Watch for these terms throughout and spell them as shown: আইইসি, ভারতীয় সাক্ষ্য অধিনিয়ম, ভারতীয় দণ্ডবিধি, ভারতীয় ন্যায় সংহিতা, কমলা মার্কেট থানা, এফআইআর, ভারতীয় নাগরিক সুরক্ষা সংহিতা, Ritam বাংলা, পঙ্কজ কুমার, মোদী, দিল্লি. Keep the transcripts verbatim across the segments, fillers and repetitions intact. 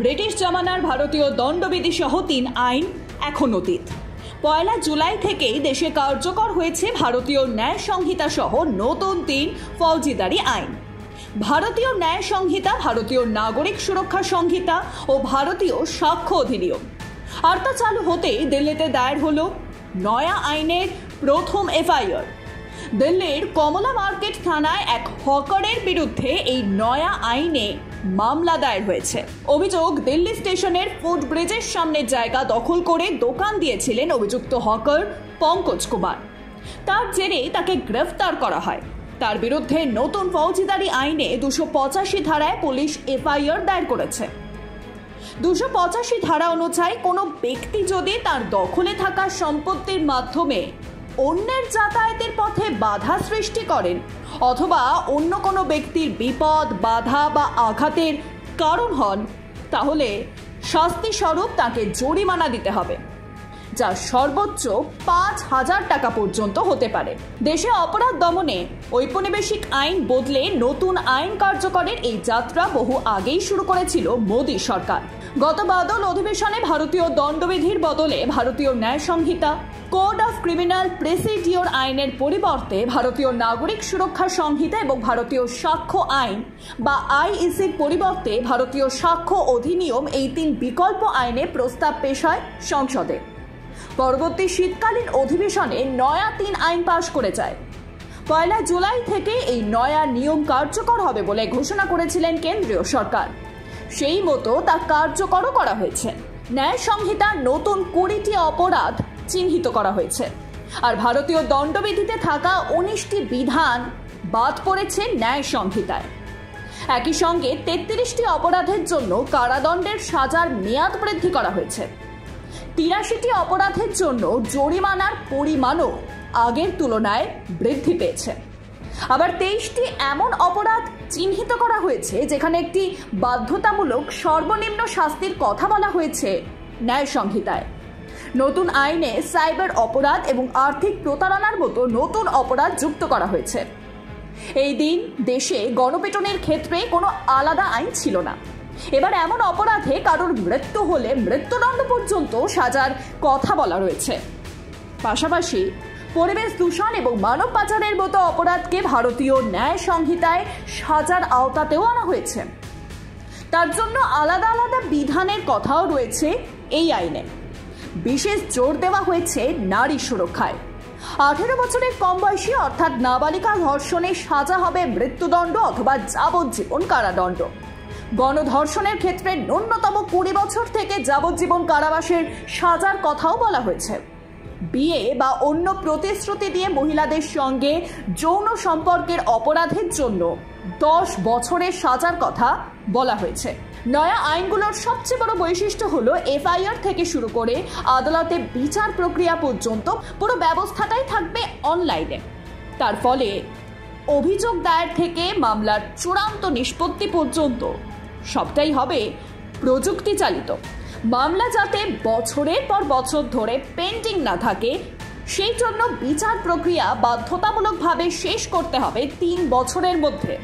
British জামানার ভারতীয় দণ্ডবিধি সহ তিন আইন এখন অতীত। পয়লা জুলাই থেকেই দেশে কার্যকর হয়েছে ভারতীয় ন্যায় সংহিতা সহ নতুন তিন ফৌজিদারি আইন। ভারতীয় ন্যায় সংহিতা, ভারতীয় নাগরিক সুরক্ষা সংহিতা ও ভারতীয় সাক্ষ্য অধিনিয়ম। আর তা চালু হতেই দিল্লিতে দায়ের হল নয়া আইনের প্রথম এফআইআর। দিল্লির কমলা মার্কেট থানায় এক হকারের বিরুদ্ধে এই নয়া আইনে মামলা দায়ের হয়েছে। অভিযোগ, দিল্লি স্টেশনের ফুটব্রিজের সামনে জায়গা দখল করে দোকান দিয়েছিলেন অভিযুক্ত হকার পঙ্কজ কুমার। তার জেরে তাকে গ্রেফতার করা হয়। তার বিরুদ্ধে নতুন ফৌজিদারি আইনে দুশো পঁচাশি ধারায় পুলিশ এফআইআর দায়ের করেছে। দুশো পঁচাশি ধারা অনুযায়ী কোনো ব্যক্তি যদি তার দখলে থাকা সম্পত্তির মাধ্যমে অন্যের যাতায়াতের পথে বাধা সৃষ্টি করেন অথবা অন্য কোনো ব্যক্তির বিপদ, বাধা বা আঘাতের কারণ হন, তাহলে শাস্তিস্বরূপ তাকে জরিমানা দিতে হবে, যা সর্বোচ্চ পাঁচ হাজার টাকা পর্যন্ত হতে পারে। দেশে অপরাধ দমনে ঔপনিবেশিক আইন বদলে নতুন আইন কার্যকরের এই যাত্রা বহু আগেই শুরু করেছিল মোদী সরকার। গত বাদল অধিবেশনে ভারতীয় দণ্ডবিধির বদলে ভারতীয় ন্যায় সংহিতা, code of criminal procedure আইনের পরিবর্তে ভারতীয় নাগরিক সুরক্ষা সংহিতা এবং ভারতীয় সাক্ষ্য আইন বা আইইসির পরিবর্তে ভারতীয় সাক্ষ্য অধিনিয়ম, এই তিন বিকল্প আইনে প্রস্তাব পেশ হয় সংসদে। পরবর্তী শীতকালীন অধিবেশনে নয়া তিন আইন পাশ করে যায়। পয়লা জুলাই থেকে এই নয়া নিয়ম কার্যকর হবে বলে ঘোষণা করেছিলেন কেন্দ্রীয় সরকার। সেই মতো তা কার্যকরও করা হয়েছে। ন্যায় সংহিতার নতুন কুড়িটি অপরাধ চিহ্নিত করা হয়েছে, আর ভারতীয় দণ্ডবিধিতে থাকা উনিশটি বিধান বাদ পড়েছে ন্যায় সংহিতায়। একই সঙ্গে তেত্রিশটি অপরাধের জন্য কারাদণ্ডের সাজার মেয়াদ বৃদ্ধি করা হয়েছে। তিরাশিটি অপরাধের জন্য জরিমানার পরিমাণও আগের তুলনায় বৃদ্ধি পেয়েছে। আবার তেইশটি এমন অপরাধ চিহ্নিত করা হয়েছে যেখানে একটি বাধ্যতামূলক সর্বনিম্ন শাস্তির কথা বলা হয়েছে ন্যায় সংহিতায়। নতুন আইনে সাইবার অপরাধ এবং আর্থিক প্রতারণার মতো নতুন অপরাধ যুক্ত করা হয়েছে। এই দিন দেশে গণপিটনের ক্ষেত্রে কোনো আলাদা আইন ছিল না। এবার এমন অপরাধে কারোর মৃত্যু হলে মৃত্যুদণ্ড পর্যন্ত সাজার কথা বলা রয়েছে। পাশাপাশি পরিবেশ দূষণ এবং মানব পাচারের মতো অপরাধকে ভারতীয় ন্যায় সংহিতায় সাজার আওতাতেও আনা হয়েছে। তার জন্য আলাদা আলাদা বিধানের কথাও রয়েছে এই আইনে। বিশেষ জোর দেওয়া হয়েছে নারী সুরক্ষায়। আঠেরো বছরের কম বয়সী অর্থাৎ নাবালিকা ধর্ষণে সাজা হবে মৃত্যুদণ্ড অথবা যাবজ্জীবন কারাদণ্ড। গণধর্ষণের ক্ষেত্রে ন্যূনতম কুড়ি বছর থেকে যাবজ্জীবন কারাবাসের সাজার কথাও বলা হয়েছে। বিয়ে বা অন্য প্রতিশ্রুতি দিয়ে মহিলাদের সঙ্গে যৌন সম্পর্কের অপরাধের জন্য দশ বছরের সাজার কথা বলা হয়েছে। নয়া আইনগুলোর সবচেয়ে বড় বৈশিষ্ট্য হলো, এফআইআর থেকে শুরু করে আদালতে বিচার প্রক্রিয়া পর্যন্ত পুরো ব্যবস্থাটাই থাকবে অনলাইনে। তার ফলে অভিযোগ দায়ের থেকে মামলার চূড়ান্ত নিষ্পত্তি পর্যন্ত সবটাই হবে প্রযুক্তি চালিত। মামলা যাতে বছরের পর বছর ধরে পেন্ডিং না থাকে, সেই জন্য বিচার প্রক্রিয়া বাধ্যতামূলকভাবে শেষ করতে হবে তিন বছরের মধ্যে,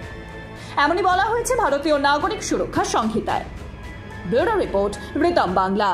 এমনই বলা হয়েছে ভারতীয় নাগরিক সুরক্ষা সংহিতায়। Bureau report, Ritam বাংলা।